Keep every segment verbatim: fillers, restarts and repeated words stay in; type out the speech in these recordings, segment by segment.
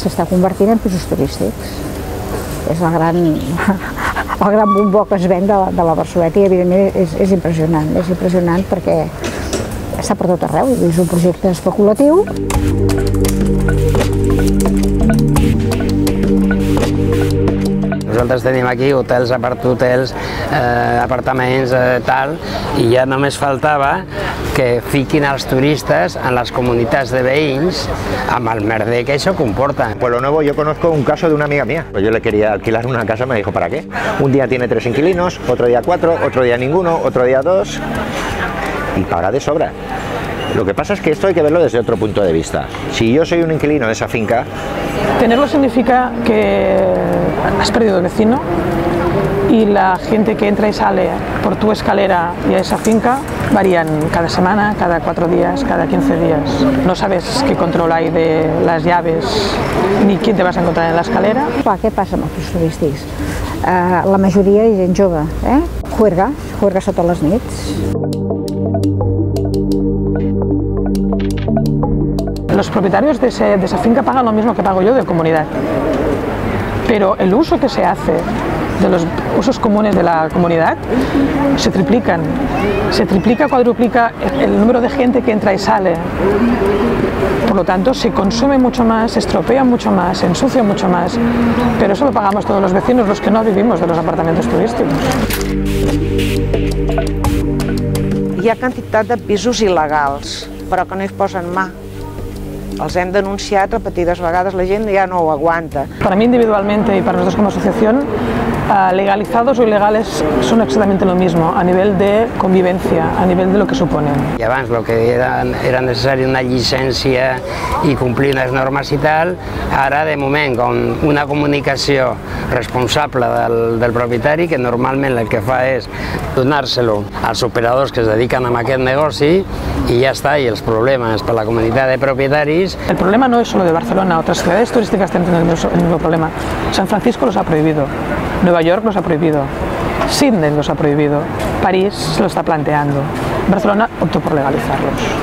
se està convertint en pisos turístics. És el gran, el gran bombó que es ven de, de la Barceloneta i evidentment és, és impressionant, és impressionant perquè està per tot arreu, és un projecte especulatiu. Nosaltres tenim aquí hotels, aparthotels, eh, apartaments, eh, tal, i ja només faltava que fiquin els turistes en las comunitats de veïns amb el merder que eso comporta. En Pueblo Nuevo yo conozco un caso de una amiga mía. Yo le quería alquilar una casa, me dijo, ¿para qué? Un día tiene tres inquilinos, otro día cuatro, otro día ninguno, otro día dos, y paga de sobra. Lo que pasa es que esto hay que verlo desde otro punto de vista. Si yo soy un inquilino de esa finca... Tenerlo significa que has perdido el vecino y la gente que entra y sale por tu escalera y a esa finca varían cada semana, cada cuatro días, cada quince días. No sabes qué control hay de las llaves ni quién te vas a encontrar en la escalera. ¿Qué pasa amb els turistes? Uh, la majoria és gent jove, eh? Juerga, juerga sota les nits. Los propietarios de, ese, de esa finca pagan lo mismo que pago yo de comunidad, pero el uso que se hace de los usos comunes de la comunidad se triplican, se triplica, cuadruplica el número de gente que entra y sale, por lo tanto se consume mucho más, se estropea mucho más, se ensucia mucho más, pero eso lo pagamos todos los vecinos, los que no vivimos de los apartamentos turísticos. Hi ha cantidad de pisos ilegals, pero que no es posen mà. Els hem denunciat repetidas vegades, la gent ja no ho aguanta. Para mí individualmente y para nosotros como asociación, legalizados o ilegales son exactamente lo mismo a nivel de convivencia, a nivel de lo que suponen. Y abans lo que era, era necesario una licencia y cumplir las normas y tal, ahora de momento con una comunicación responsable del, del propietari, que normalment el que fa és donar-se-lo als operadors que es dediquen a aquest negoci i ja està, i els problemes per la comunitat de propietaris. El problema no es solo de Barcelona, otras ciudades turísticas tienen el mismo problema. San Francisco los ha prohibido. Nueva York los ha prohibido, Sydney los ha prohibido, París se lo está planteando, Barcelona optó por legalizarlos.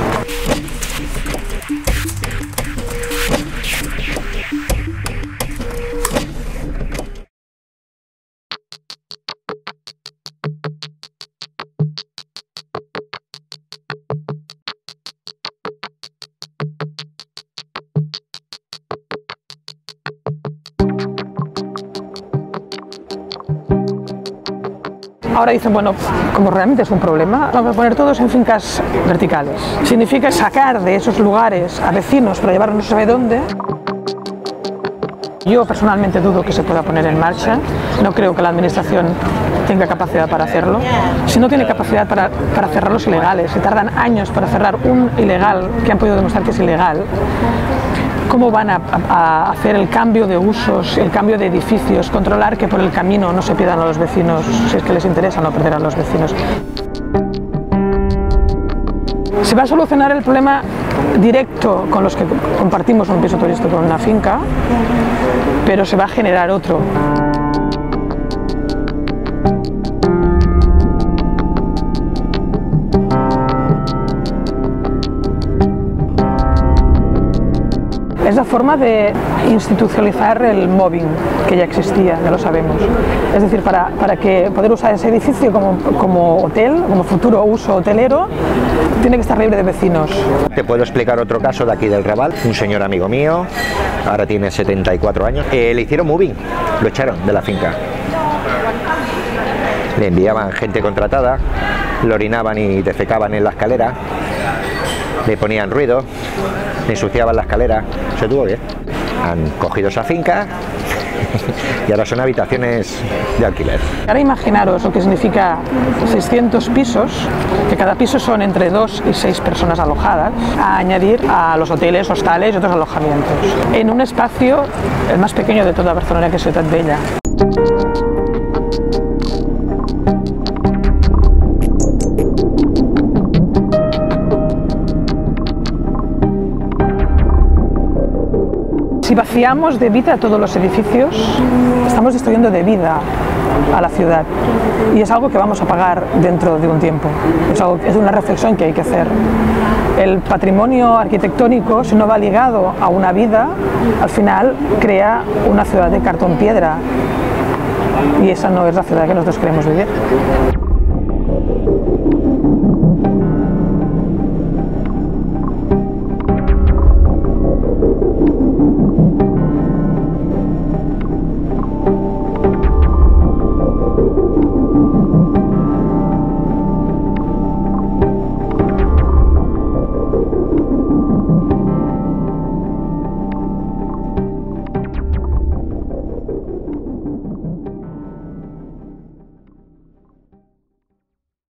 Ahora dicen, bueno, como realmente es un problema, vamos a poner todos en fincas verticales. Significa sacar de esos lugares a vecinos para llevarlos no se sabe dónde. Yo personalmente dudo que se pueda poner en marcha, no creo que la administración tenga capacidad para hacerlo. Si no tiene capacidad para, para cerrar los ilegales, se tardan años para cerrar un ilegal que han podido demostrar que es ilegal, ¿cómo van a, a hacer el cambio de usos, el cambio de edificios, controlar que por el camino no se pierdan a los vecinos, si es que les interesa no perder a los vecinos? ¿Se va a solucionar el problema directo con los que compartimos un piso turístico en una finca? Pero se va a generar otro. Es la forma de institucionalizar el mobbing, que ya existía, ya lo sabemos. Es decir, para, para que poder usar ese edificio como, como hotel, como futuro uso hotelero, tiene que estar libre de vecinos. Te puedo explicar otro caso de aquí del Raval. Un señor amigo mío, ahora tiene setenta y cuatro años, eh, le hicieron mobbing, lo echaron de la finca. Le enviaban gente contratada, lo orinaban y defecaban en la escalera, le ponían ruido, le ensuciaban la escalera, se tuvo bien. Han cogido esa finca y ahora son habitaciones de alquiler. Ahora imaginaros lo que significa seiscientos pisos, que cada piso son entre dos y seis personas alojadas, a añadir a los hoteles, hostales y otros alojamientos, en un espacio el más pequeño de toda Barcelona, que es Ciutat Vella. Si vaciamos de vida todos los edificios, estamos destruyendo de vida a la ciudad, y es algo que vamos a pagar dentro de un tiempo. Es, algo, es una reflexión que hay que hacer. El patrimonio arquitectónico, si no va ligado a una vida, al final crea una ciudad de cartón piedra, y esa no es la ciudad que nosotros queremos vivir.